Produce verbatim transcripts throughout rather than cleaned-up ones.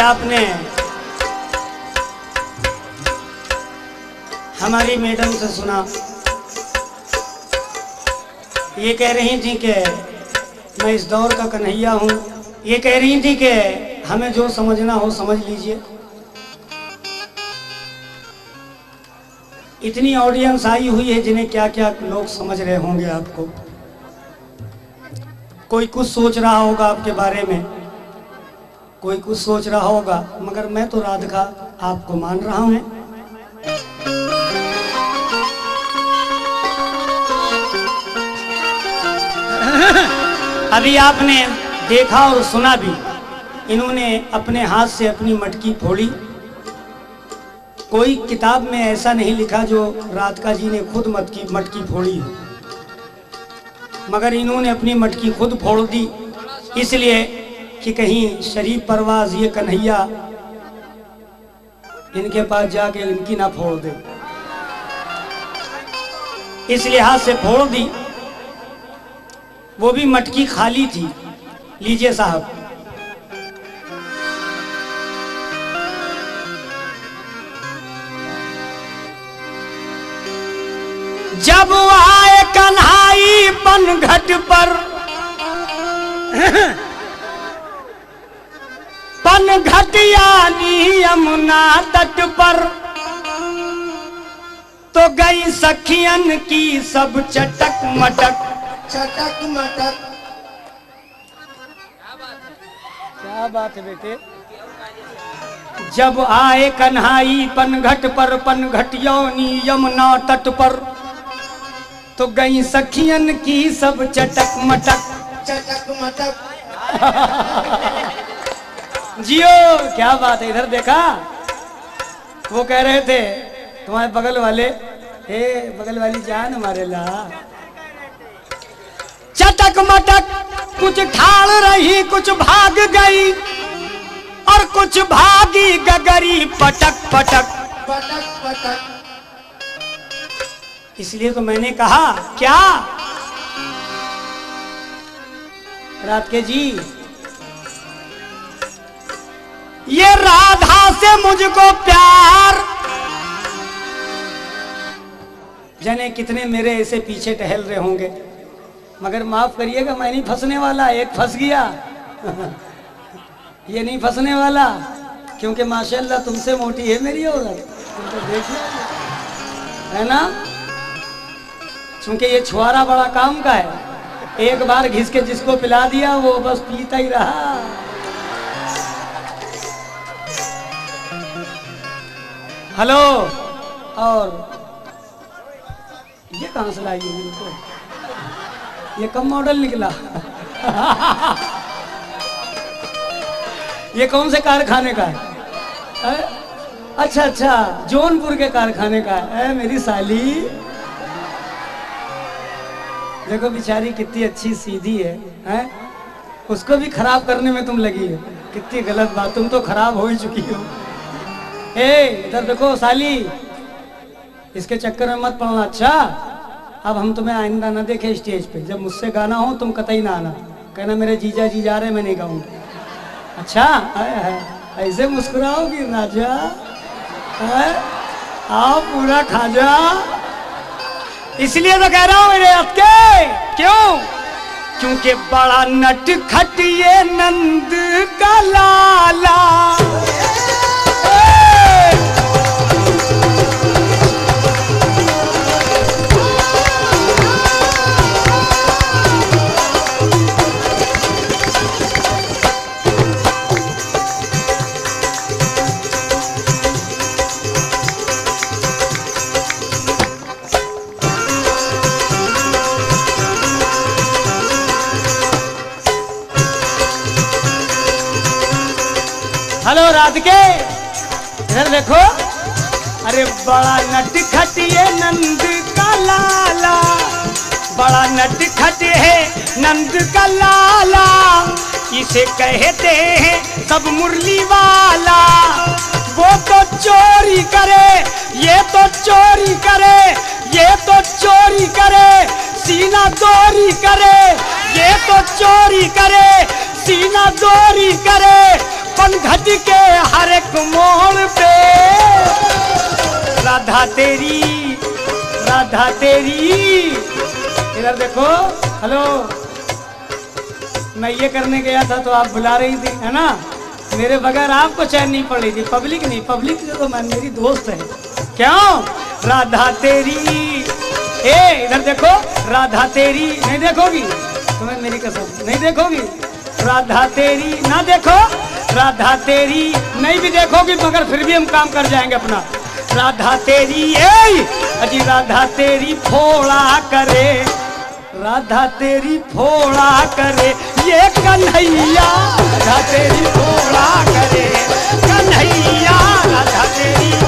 किया आपने। हमारी मैडम से सुना, ये कह रही थी कि मैं इस दौर का कन्हैया हूं। ये कह रही थी कि हमें जो समझना हो समझ लीजिए। इतनी ऑडियंस आई हुई है जिन्हें क्या क्या लोग समझ रहे होंगे आपको। कोई कुछ सोच रहा होगा आपके बारे में, कोई कुछ सोच रहा होगा, मगर मैं तो राधिका आपको मान रहा हूं। अभी आपने देखा और सुना भी, इन्होंने अपने हाथ से अपनी मटकी फोड़ी। कोई किताब में ऐसा नहीं लिखा जो राधिका जी ने खुद मटकी मटकी फोड़ी हो, मगर इन्होंने अपनी मटकी खुद फोड़ दी, इसलिए कि कहीं शरीफ परवाज ये कन्हैया इनके पास जाके इनकी ना फोड़ दे, इस लिहाज से फोड़ दी। वो भी मटकी खाली थी। लीजिए साहब, जब आए कन्हई पनघट पर, पनघट यानी यमुना तट पर, तो गई सखियन की सब चटक मटक, चटक मटक। क्या बात है बेटे। जब आए कन्हई पनघट पर, पनघट यानी यमुना तट पर, तो गई सखियन की सब चटक मटक, चटक मटक। जियो, क्या बात है। इधर देखा, वो कह रहे थे तुम्हारे बगल वाले, हे बगल वाली जान हमारे ला, चटक मटक। कुछ ठाड़ रही, कुछ भाग गई, और कुछ भागी गगरी पटक पटक, पटक पटक। इसलिए तो मैंने कहा क्या राधिका जी, ये राधा से मुझको प्यार। जाने कितने मेरे ऐसे पीछे टहल रहे होंगे, मगर माफ करिएगा मैं नहीं फंसने वाला। एक फंस गया ये नहीं फंसने वाला, क्योंकि माशाल्लाह तुमसे मोटी है मेरी औरत, तुम तो देख लो है ना। चूंकि ये छुआरा बड़ा काम का है, एक बार घिस के जिसको पिला दिया वो बस पीता ही रहा। हेलो, और ये कहां से लाई है, ये कब मॉडल निकला। ये कौन से कारखाने का है? ए? अच्छा अच्छा, जौनपुर के कारखाने का है। ए, मेरी साली देखो बेचारी कितनी अच्छी सीधी है, हैं? उसको भी खराब करने में तुम लगी हो, कितनी गलत बात। तुम तो खराब हो ही चुकी हो। ए इधर देखो साली, इसके चक्कर में मत पड़ना। अच्छा, अब हम तुम्हें आइंदा ना देखे स्टेज पे। जब मुझसे गाना हो तुम कतई ना आना, कहना मेरे जीजा जी जा रहे, मैं नहीं गाऊंगा। अच्छा, ऐसे मुस्कुराओगी राजा, आओ पूरा खाजा। इसलिए तो कह रहा हूं मेरे अक्के, क्यों? क्योंकि बड़ा नटखट ये नंद का लाला, देखो। अरे बड़ा नटखट ये नंद का लाला, बड़ा नटखट है नंद का लाला, इसे कहते हैं सब मुरली वाला। वो तो चोरी करे, ये तो चोरी करे, ये तो चोरी करे, सीना चोरी करे, ये तो चोरी करे, सीना चोरी करे, पनघट के हर एक मोड़ पे राधा तेरी राधा तेरी। इधर देखो, हेलो, मैं ये करने गया था तो आप बुला रही थी, है ना। मेरे बगैर आपको चैन नहीं पड़ रही थी। पब्लिक नहीं, पब्लिक तो मैं, मेरी दोस्त है। क्यों राधा तेरी, ए इधर देखो राधा तेरी। नहीं देखोगी तुम्हें मेरी कसम, नहीं देखोगी राधा तेरी, ना देखो राधा तेरी, नहीं भी देखोगी मगर फिर भी हम काम कर जाएंगे अपना। राधा तेरी ए अजी राधा तेरी फोड़ा करे, राधा तेरी फोड़ा करे ये कन्हैया, राधा तेरी फोड़ा करे कन्हैया, राधा तेरी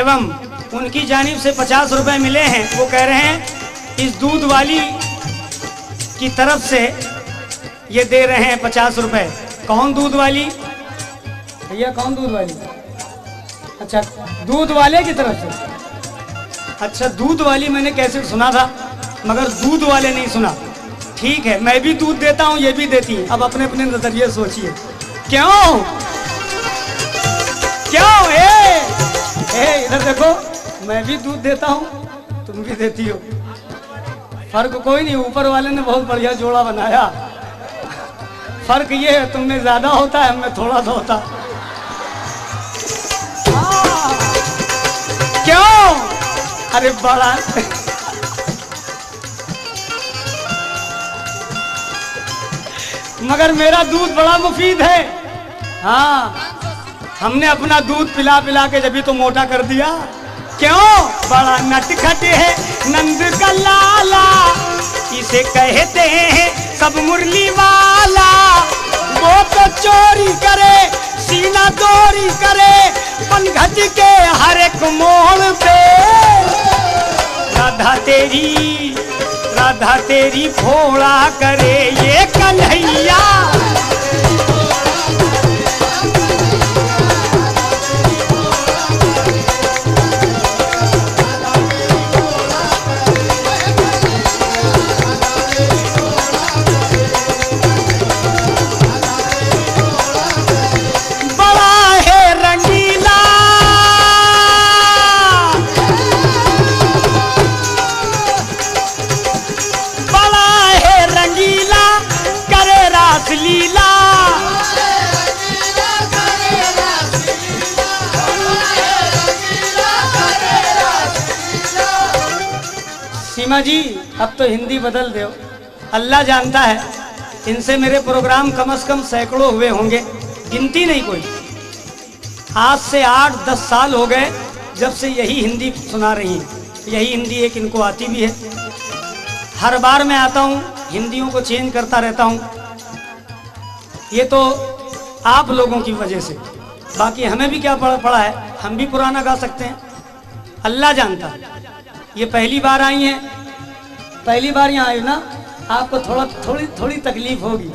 एवं उनकी जानिब से पचास रुपए मिले हैं। वो कह रहे हैं इस दूध वाली की तरफ से ये दे रहे हैं पचास रुपए। कौन दूध वाली भैया, कौन दूध वाली? अच्छा दूध वाले की तरफ से। अच्छा दूध वाली मैंने कैसे सुना था मगर दूध वाले नहीं सुना। ठीक है, मैं भी दूध देता हूँ, ये भी देती है। अब अपने अपने नजरिए सोचिए। क्यों क्यों ए ए, इधर देखो, मैं भी दूध देता हूँ, तुम भी देती हो, फर्क कोई नहीं। ऊपर वाले ने बहुत बढ़िया जोड़ा बनाया। फर्क ये है तुम में ज्यादा होता है, हमें थोड़ा सा होता। क्यों अरे बड़ा मगर मेरा दूध बड़ा मुफीद है। हाँ, हमने अपना दूध पिला पिला के जब भी तो मोटा कर दिया। क्यों बड़ा नटखट है नंद का लाला, इसे कहते हैं सब मुरली वाला। वो तो चोरी करे सीना चोरी करे, पनघट के हर एक मोड़ पे राधा तेरी राधा तेरी फोड़ा करे ये कन्हैया। सीमा जी अब तो हिंदी बदल दो, अल्लाह जानता है इनसे मेरे प्रोग्राम कम से कम सैकड़ों हुए होंगे, गिनती नहीं कोई। आज से आठ दस साल हो गए जब से यही हिंदी सुना रही है। यही हिंदी एक इनको आती भी है। हर बार मैं आता हूँ हिंदियों को चेंज करता रहता हूँ। ये तो आप लोगों की वजह से, बाकी हमें भी क्या पड़ा है, हम भी पुराना गा सकते हैं, अल्लाह जानता है। ये पहली बार आई हैं, पहली बार यहाँ आई ना, आपको थोड़ा थोड़ी थोड़ी तकलीफ होगी।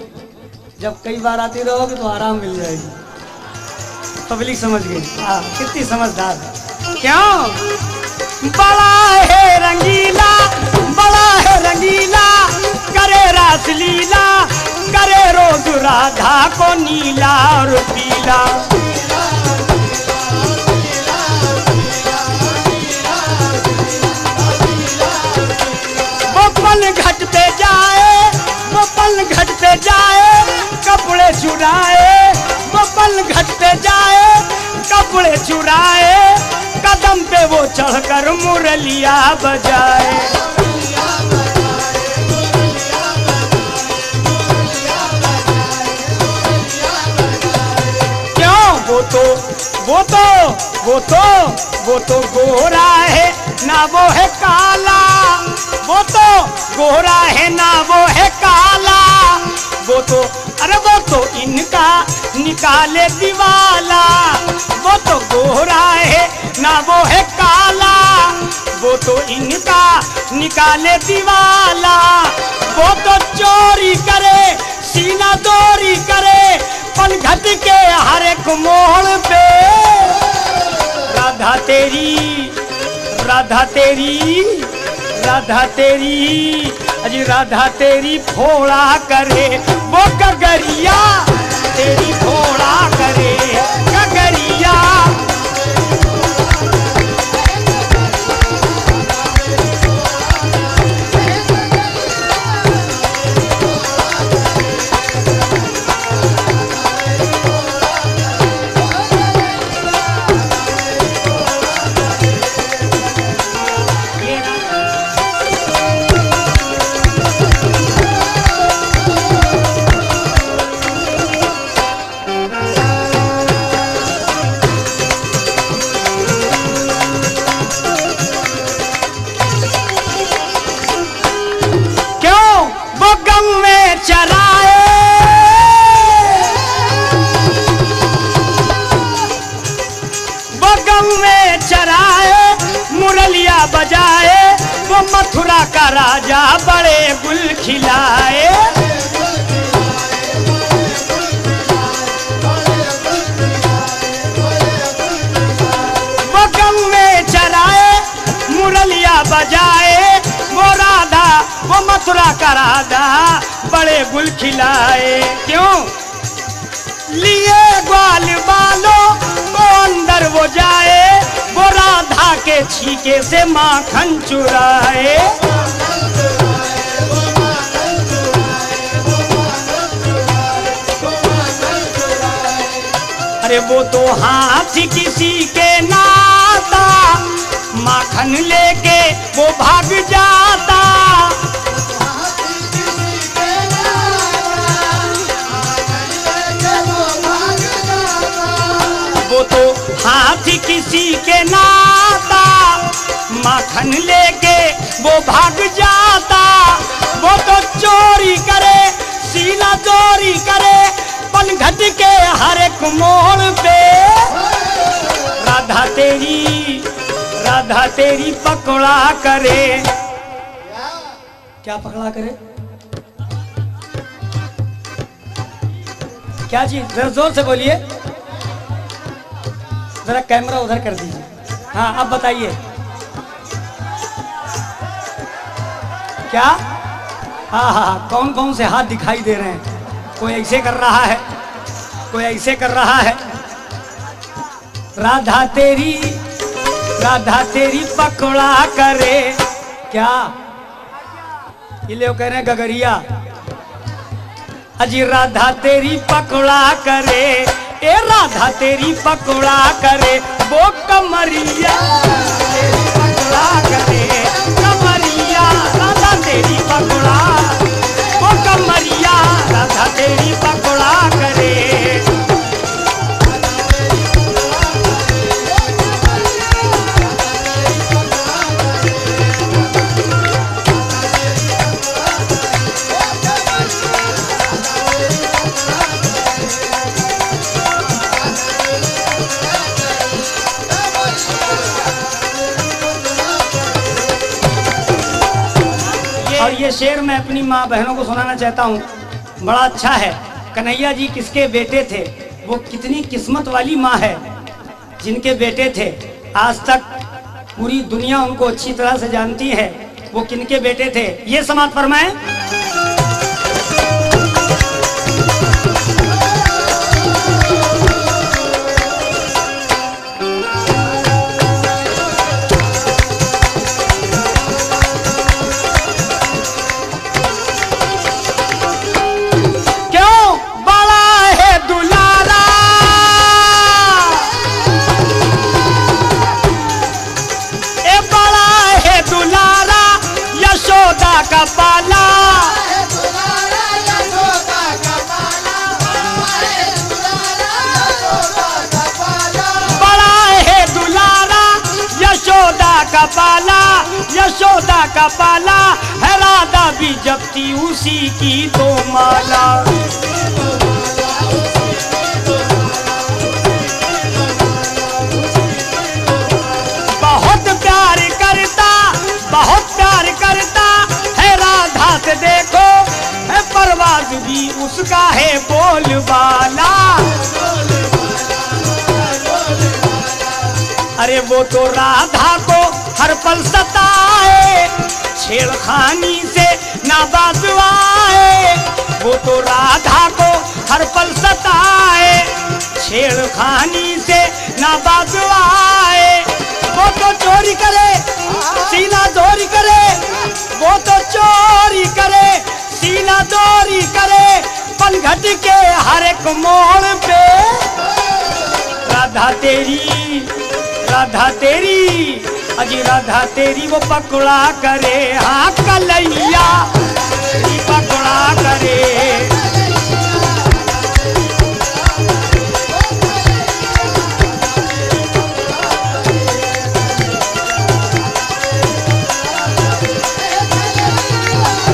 जब कई बार आती रहोगे तो आराम मिल जाएगी। पब्लिक समझ गई, हाँ कितनी समझदार है। क्यों बड़ा है रंगीला, बड़ा है रंगीला, करे रास लीला, करे रोज राधा को नीला और पीला। वो पनघट पे जाए, वो पनघट पे जाए, कपड़े चुराए, वो पनघट पे जाए, कपड़े चुराए, कदम पे वो चढ़कर मुरलिया बजाए। वो तो वो तो वो तो वो तो गोरा है ना वो है काला, वो तो गोरा है ना वो है काला, वो तो अरे वो तो इनका निकाले दीवाला, वो तो गोरा है ना वो है काला, वो तो इनका निकाले दीवाला, वो तो चोरी करे सीना दोरी करे पनघट के हर एक मोड़ पे। राधा तेरी राधा तेरी राधा तेरी अजी राधा तेरी फोड़ा करे वो कगरिया, तेरी फोड़ा करे कगरिया। मथुरा का राजा बड़े गुल खिलाए, वो गम में चराए मुरलिया बजाए, वो राधा वो मथुरा का राजा बड़े गुल खिलाए। क्यों लिए ग्वाल बालों वो अंदर वो जाए, वो राधा के छीके से माखन चुराए, अरे वो तो हाथ किसी के नाता माखन लेके वो भाग जाता, वो तो हाथी किसी के नाता माखन लेके वो भाग जाता, वो तो चोरी करे सीना चोरी करे पनघट के हर एक मोड़ पे। राधा तेरी राधा तेरी पकड़ा करे, क्या पकड़ा करे, क्या जी जरा जोर से बोलिए, जरा कैमरा उधर कर दीजिए। हाँ अब बताइए क्या, हाँ हाँ कौन कौन से हाथ दिखाई दे रहे हैं, कोई ऐसे कर रहा है कोई ऐसे कर रहा है। राधा तेरी राधा तेरी पकड़ा करे, क्या ये लोग कह रहे हैं गगरिया। अजी राधा तेरी पकड़ा करे, ए राधा तेरी पकड़ा करे वो कमरिया, तेरी पकड़ा करे कमरिया, राधा तेरी पकड़ा वो कमरिया, राधा तेरी पकड़ा करे। ये शेर मैं अपनी माँ बहनों को सुनाना चाहता हूँ, बड़ा अच्छा है। कन्हैया जी किसके बेटे थे, वो कितनी किस्मत वाली माँ है जिनके बेटे थे। आज तक पूरी दुनिया उनको अच्छी तरह से जानती है वो किनके बेटे थे। ये समाज फरमाए, यशोदा का पाला है, राधा भी जपती उसी की तो माला। बहुत प्यार करता है राधा से, देखो है परवाज भी उसका है बोलबाला। अरे वो तो राधा को हर पल सताए, छेड़खानी से ना बाजवाए। वो तो राधा को हर पल सताए, छेड़खानी से ना बाजवाए। वो तो चोरी करे सीना चोरी करे, वो तो चोरी करे सीना चोरी करे। पलघट के हर एक मोड़ पे राधा तेरी राधा तेरी अजी राधा तेरी वो पकड़ा करे हाँ कन्हैया पकड़ा करे।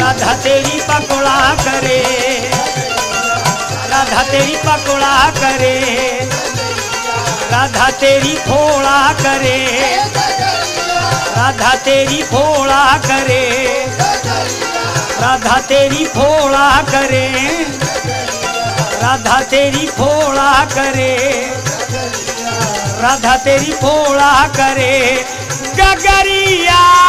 राधा तेरी पकड़ा करे, राधा तेरी पकड़ा करे, राधा तेरी फोड़ा करे, राधा तेरी फोड़ा करे, राधा तेरी फोड़ा करे, राधा तेरी फोड़ा करे, राधा तेरी फोड़ा करे गगरिया।